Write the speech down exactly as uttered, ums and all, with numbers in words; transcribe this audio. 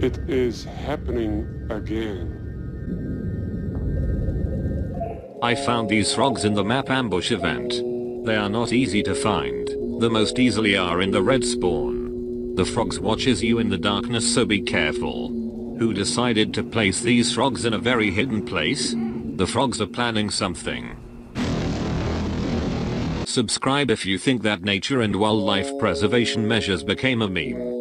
It is happening again. I found these frogs in the map ambush event. They are not easy to find. The most easily are in the red spawn. The frogs watches you in the darkness, so be careful. Who decided to place these frogs in a very hidden place? The frogs are planning something. Subscribe if you think that nature and wildlife preservation measures became a meme.